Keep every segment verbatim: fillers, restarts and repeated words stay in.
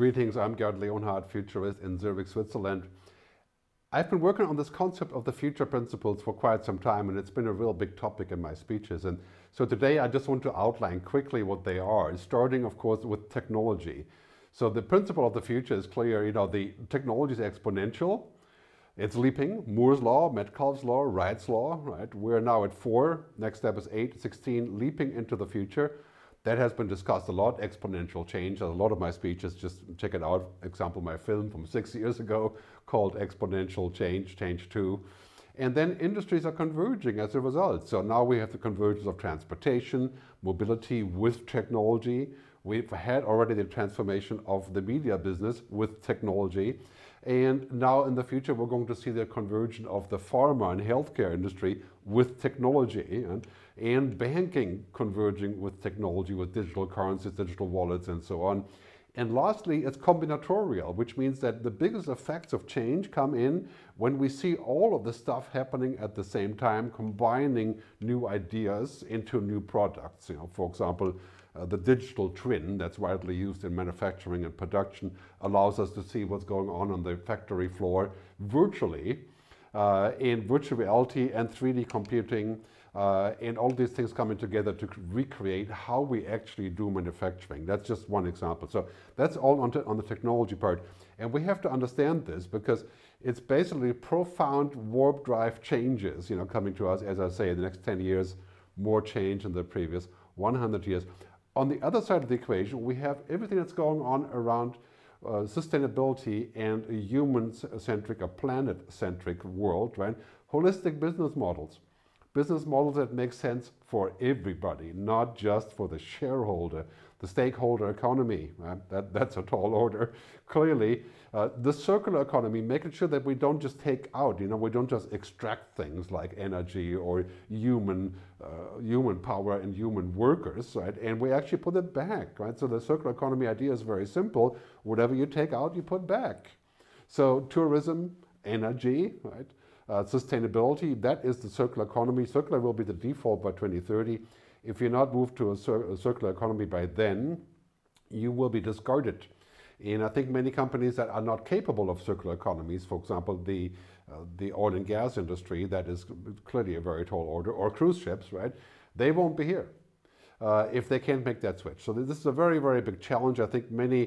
Greetings, I'm Gerd Leonhard, futurist in Zurich, Switzerland. I've been working on this concept of the future principles for quite some time, and it's been a real big topic in my speeches. And so today I just want to outline quickly what they are, starting of course with technology. So the principle of the future is clear, you know, the technology is exponential, it's leaping, Moore's law, Metcalfe's law, Wright's law, right? We're now at four, next step is eight, sixteen, leaping into the future. That has been discussed a lot, exponential change. A lot of my speeches, just check it out. For example, my film from six years ago called Exponential Change, Change two. And then industries are converging as a result. So now we have the convergence of transportation, mobility with technology. We've had already the transformation of the media business with technology. And now in the future, we're going to see the convergence of the pharma and healthcare industry with technology, and, and banking converging with technology, with digital currencies, digital wallets, and so on. And lastly, it's combinatorial, which means that the biggest effects of change come in when we see all of the stuff happening at the same time, combining new ideas into new products. You know, for example, Uh, the digital twin that's widely used in manufacturing and production allows us to see what's going on on the factory floor virtually, uh, in virtual reality and three D computing, uh, and all these things coming together to recreate how we actually do manufacturing. That's just one example. So that's all on, on the technology part. And we have to understand this because it's basically profound warp drive changes, you know, coming to us, as I say, in the next ten years, more change than the previous one hundred years. On the other side of the equation, we have everything that's going on around uh, sustainability and a human-centric, a planet-centric world, right? Holistic business models. Business models that make sense for everybody, not just for the shareholder, the stakeholder economy, right? That, that's a tall order. Clearly, uh, the circular economy, making sure that we don't just take out, you know, we don't just extract things like energy or human, uh, human power and human workers, right? And we actually put it back, right? So the circular economy idea is very simple. Whatever you take out, you put back. So tourism, energy, right? Uh, sustainability, that is the circular economy. Circular will be the default by twenty thirty. If you're not moved to a, cir a circular economy by then, you will be discarded. And I think many companies that are not capable of circular economies, for example, the, uh, the oil and gas industry, that is clearly a very tall order, or cruise ships, right? They won't be here uh, if they can't make that switch. So this is a very, very big challenge. I think many,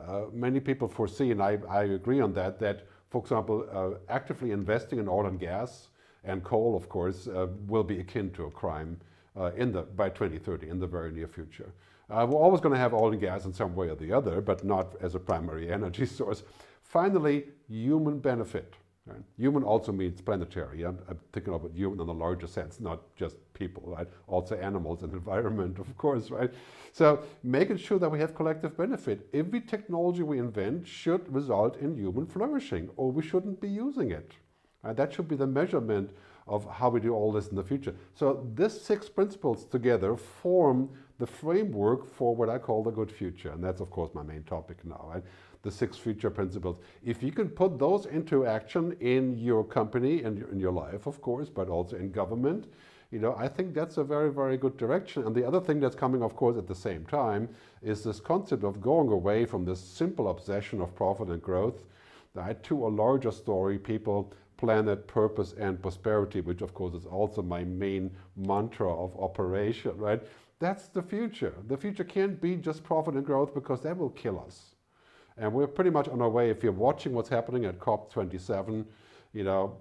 uh, many people foresee, and I, I agree on that, that for example, uh, actively investing in oil and gas and coal, of course, uh, will be akin to a crime uh, in the, by twenty thirty, in the very near future. Uh, we're always going to have oil and gas in some way or the other, but not as a primary energy source. Finally, human benefit. Right? Human also means planetary. I'm, I'm thinking about human in the larger sense, not just people, right? Also animals and environment, of course, right? So making sure that we have collective benefit. Every technology we invent should result in human flourishing, or we shouldn't be using it. Right? That should be the measurement of how we do all this in the future. So these six principles together form the framework for what I call the good future. And that's, of course, my main topic now, right? The six future principles. If you can put those into action in your company and in your life, of course, but also in government, you know, I think that's a very, very good direction. And the other thing that's coming, of course, at the same time is this concept of going away from this simple obsession of profit and growth, right, to a larger story, people, planet, purpose, and prosperity, which, of course, is also my main mantra of operation, right? That's the future. The future can't be just profit and growth because that will kill us. And we're pretty much on our way. If you're watching what's happening at COP twenty-seven, you know,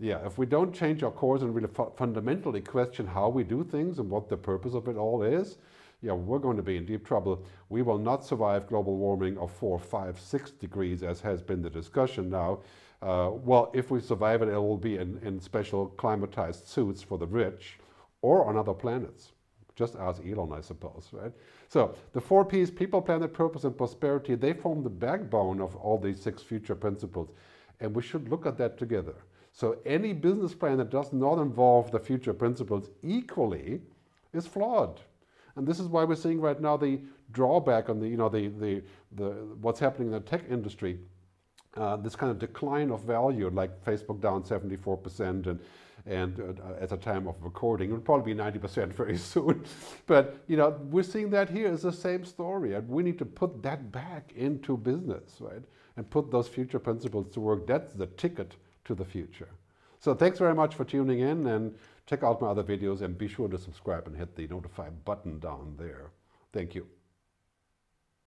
yeah, if we don't change our course and really fu fundamentally question how we do things and what the purpose of it all is, yeah, we're going to be in deep trouble. We will not survive global warming of four, five, six degrees, as has been the discussion now. Uh, well, if we survive it, it will be in, in special climatized suits for the rich or on other planets. Just ask Elon, I suppose, right? So the four P's, people, planet, purpose, and prosperity, they form the backbone of all these six future principles. And we should look at that together. So any business plan that does not involve the future principles equally is flawed. And this is why we're seeing right now the drawback on the, you know, the, the, the, what's happening in the tech industry. Uh, this kind of decline of value, like Facebook down seventy-four percent and and uh, at the time of recording, it will probably be ninety percent very soon. But you know, we're seeing that here is the same story, and we need to put that back into business, right? And put those future principles to work. That's the ticket to the future. So thanks very much for tuning in, and check out my other videos, and be sure to subscribe and hit the notify button down there. Thank you.